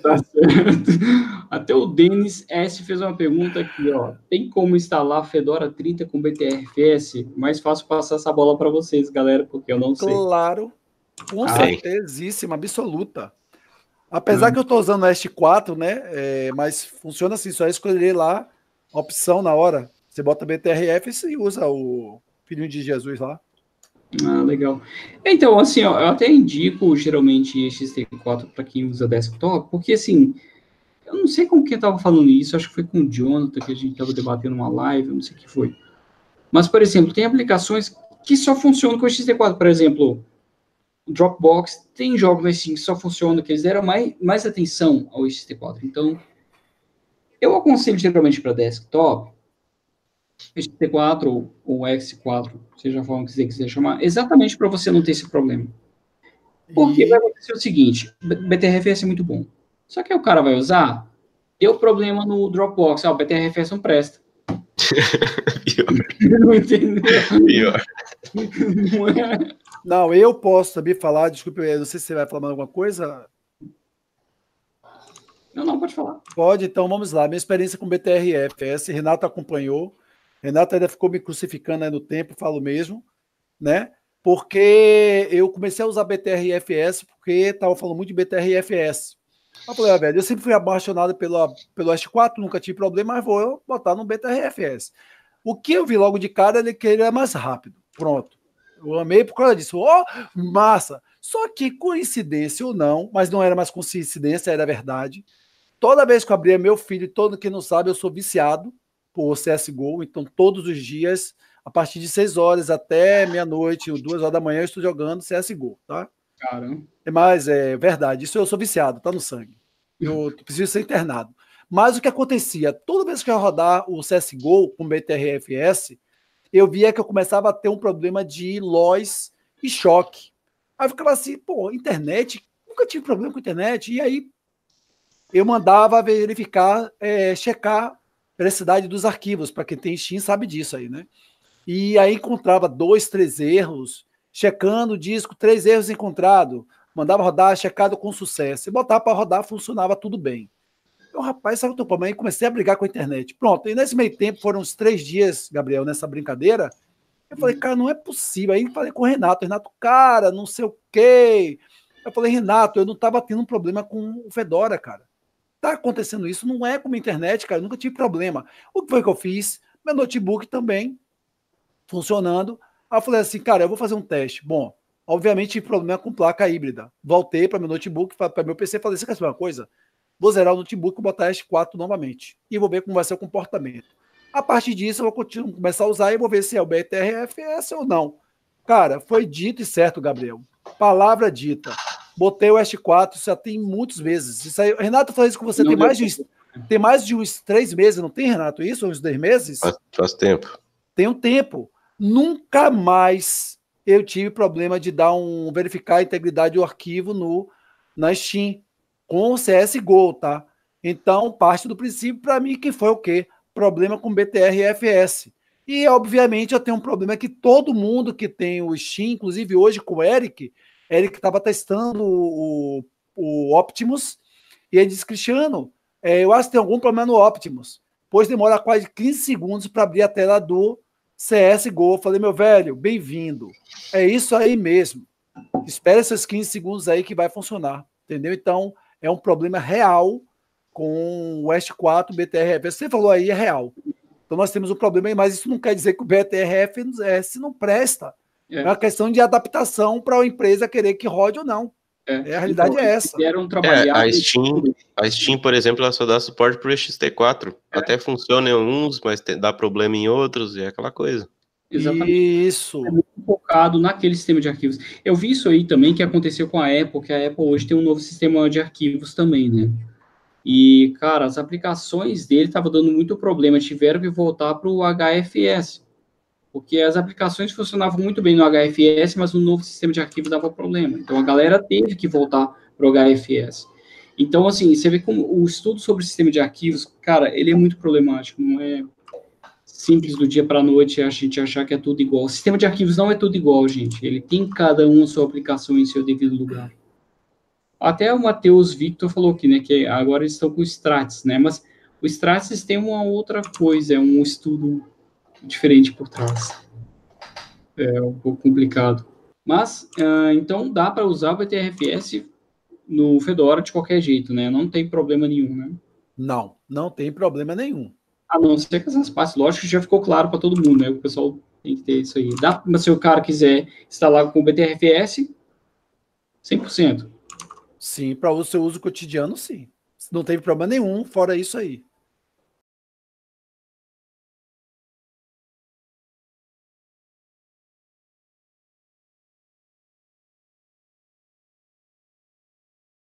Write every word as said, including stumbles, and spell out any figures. Tá certo. Até o Denis S. fez uma pergunta aqui, ó. Tem como instalar Fedora trinta com B T R F S? Mais fácil passar essa bola para vocês, galera, porque eu não sei. Claro, com certezíssima, absoluta. Apesar hum. que eu estou usando a ext quatro, né? É, mas funciona assim, só escolher lá a opção na hora. Você bota B T R F S e usa o Filhinho de Jesus lá. Ah, legal. Então, assim, ó, eu até indico geralmente ext quatro para quem usa desktop, porque, assim, eu não sei com quem estava falando isso, acho que foi com o Jonathan que a gente estava debatendo uma live, eu não sei o que foi. Mas, por exemplo, tem aplicações que só funcionam com ext quatro, por exemplo, Dropbox, tem jogos na Steam que só funcionam, que eles deram mais, mais atenção ao ext quatro. Então, eu aconselho geralmente para desktop, ext quatro ou, ou X quatro, seja a forma que você quiser chamar, exatamente para você não ter esse problema. Porque e... vai acontecer o seguinte, B T R F S é muito bom, só que o cara vai usar, deu problema no Dropbox, ah, o B T R F S não presta. Não entendeu? Não, eu posso saber falar, desculpe, eu não sei se você vai falar alguma coisa... Não, não, pode falar. Pode, então vamos lá, minha experiência com B T R F S, Renato acompanhou, Renato ainda ficou me crucificando aí no tempo, falo mesmo, né? Porque eu comecei a usar B T R F S porque tava falando muito de B T R F S. Eu falei, ah, velho, eu sempre fui apaixonado pelo, pelo ext quatro, nunca tive problema, mas vou botar no B T R F S. O que eu vi logo de cara é que ele é mais rápido. Pronto. Eu amei por causa disso. Ó, oh, massa! Só que coincidência ou não, mas não era mais coincidência, era verdade. Toda vez que eu abria meu filho, todo que não sabe, eu sou viciado por C S G O, então todos os dias, a partir de seis horas até meia-noite, ou duas horas da manhã, eu estou jogando C S G O, tá? Caramba. Mas é verdade, isso eu sou viciado, tá no sangue. Eu preciso ser internado. Mas o que acontecia, toda vez que eu rodar o C S G O com B T R F S, eu via que eu começava a ter um problema de loss e choque. Aí eu ficava assim, pô, internet, nunca tive problema com internet, e aí eu mandava verificar, é, checar veracidade dos arquivos, para quem tem Steam sabe disso aí, né? E aí encontrava dois, três erros, checando o disco, três erros encontrado, mandava rodar, checado com sucesso, e botava para rodar, funcionava tudo bem. Eu, rapaz, sabe o teu problema? Aí comecei a brigar com a internet. Pronto, e nesse meio tempo, foram uns três dias, Gabriel, nessa brincadeira, eu falei, cara, não é possível. Aí falei com o Renato, Renato, cara, não sei o quê. Eu falei, Renato, eu não estava tendo um problema com o Fedora, cara. Tá acontecendo isso, não é como a internet, cara, eu nunca tive problema. O que foi que eu fiz? Meu notebook também funcionando. Aí eu falei assim, cara, eu vou fazer um teste. Bom, obviamente tive problema com placa híbrida. Voltei para meu notebook, para meu P C, falei, você quer saber uma coisa? Vou zerar o notebook e botar ext quatro novamente. E vou ver como vai ser o comportamento. A partir disso, eu vou continuar, começar a usar e vou ver se é o B T R F S ou não. Cara, foi dito e certo, Gabriel. Palavra dita. Botei o ext quatro, já tem muitas vezes. Isso aí, Renato falou isso com você, tem mais, de uns, tem mais de uns três meses, não tem, Renato, isso? Uns dois meses? Faz, faz tempo. Tem um tempo. Nunca mais eu tive problema de dar um verificar a integridade do arquivo no, na Steam, com o C S G O, tá? Então, parte do princípio, para mim, que foi o quê? Problema com B T R F S. E, obviamente, eu tenho um problema que todo mundo que tem o Steam, inclusive hoje com o Eric... Eric estava testando o, o Optimus, e ele disse, Cristiano, é, eu acho que tem algum problema no Optimus, pois demora quase quinze segundos para abrir a tela do C S G O. Eu falei, meu velho, bem-vindo. É isso aí mesmo. Espera esses quinze segundos aí que vai funcionar, entendeu? Então, é um problema real com o ext quatro, B T R F S. Você falou aí, é real. Então, nós temos um problema aí, mas isso não quer dizer que o B T R F S não presta. É uma questção de adaptação para a empresa querer que rode ou não. É. A realidade então, é essa. É, a, Steam, a Steam, por exemplo, ela só dá suporte para o ext quatro. É. Até funciona em uns, mas dá problema em outros, e é aquela coisa. Exatamente. Isso. É muito focado naquele sistema de arquivos. Eu vi isso aí também que aconteceu com a Apple, que a Apple hoje tem um novo sistema de arquivos também, né? E, cara, as aplicações dele estavam dando muito problema, tiveram que voltar para o H F S. Porque as aplicações funcionavam muito bem no H F S, mas o novo sistema de arquivos dava problema. Então, a galera teve que voltar para o H F S. Então, assim, você vê como o estudo sobre o sistema de arquivos, cara, ele é muito problemático. Não é simples do dia para a noite a gente achar que é tudo igual. O sistema de arquivos não é tudo igual, gente. Ele tem cada um a sua aplicação em seu devido lugar. Até o Matheus Victor falou aqui, né, que agora eles estão com o Stratis, né, mas o Stratis tem uma outra coisa, é um estudo diferente por trás. É um pouco complicado. Mas, uh, então, dá para usar o B T R F S no Fedora de qualquer jeito, né? Não tem problema nenhum, né? Não, não tem problema nenhum. A não ser que essas partes, lógico, já ficou claro para todo mundo, né? O pessoal tem que ter isso aí. Dá, mas se o cara quiser instalar com o B T R F S, cem por cento. Sim, para o seu uso cotidiano, sim. Não teve problema nenhum, fora isso aí.